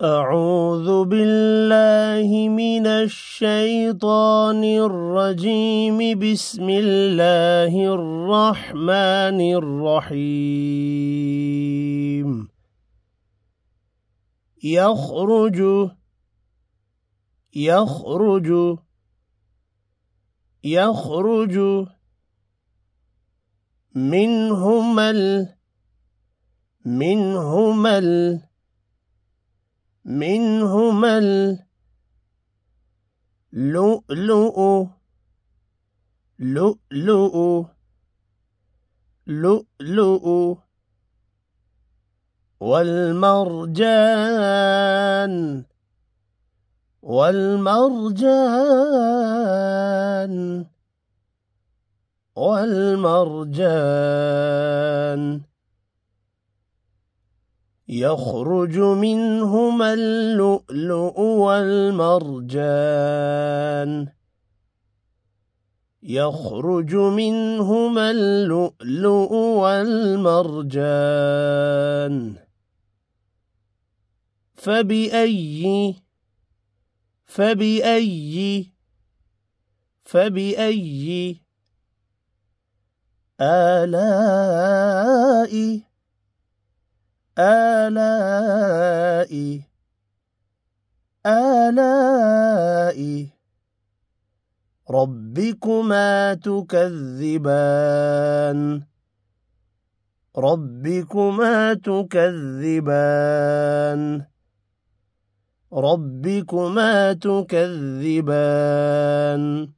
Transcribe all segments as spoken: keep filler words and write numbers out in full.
أعوذ بالله من الشيطان الرجيم. بسم الله الرحمن الرحيم. يخرج يخرج يخرج منهما ال منهما ال منهما اللؤلؤ لؤلؤ لؤلؤ والمرجان والمرجان والمرجان يخرج منهما اللؤلؤ والمرجان يخرج منهما اللؤلؤ والمرجان فبأي فبأي فبأي آلاء آلائي آلائي ربكما تكذبان ربكما تكذبان ربكما تكذبان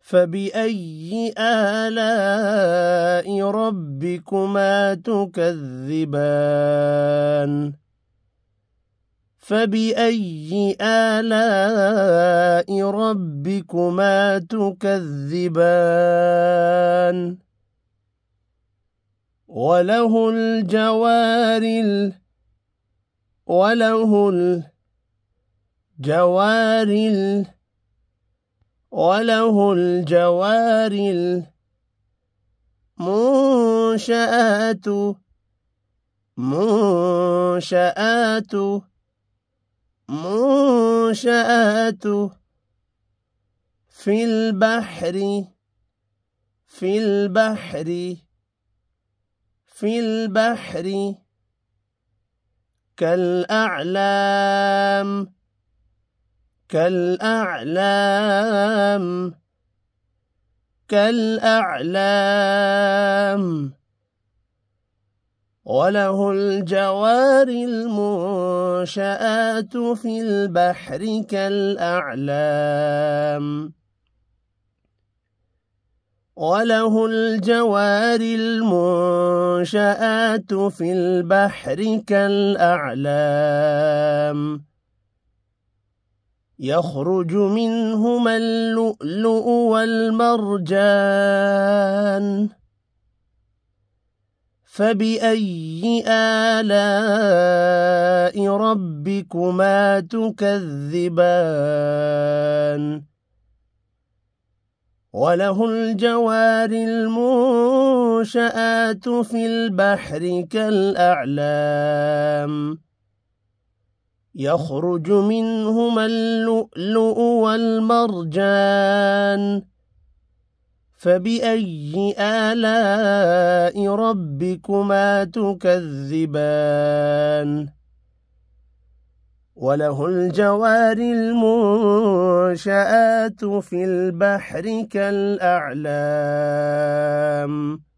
فبأي آلاء ربكما تكذبان فبأي آلاء ربكما تكذبان وله الجوار ال وله الجوار ال وله الجوار المنشآت منشآت منشآت في البحر في البحر في البحر كالأعلام كالأعلام كالأعلام وله الجوار المنشآت في البحر كالأعلام وله الجوار المنشآت في البحر كالأعلام يخرج منهما اللؤلؤ والمرجان فبأي آلاء ربكما تكذبان وله الجوار المنشآت في البحر كالأعلام يخرج منهما اللؤلؤ والمرجان فبأي آلاء ربكما تكذبان وله الجوار المنشآت في البحر كالأعلام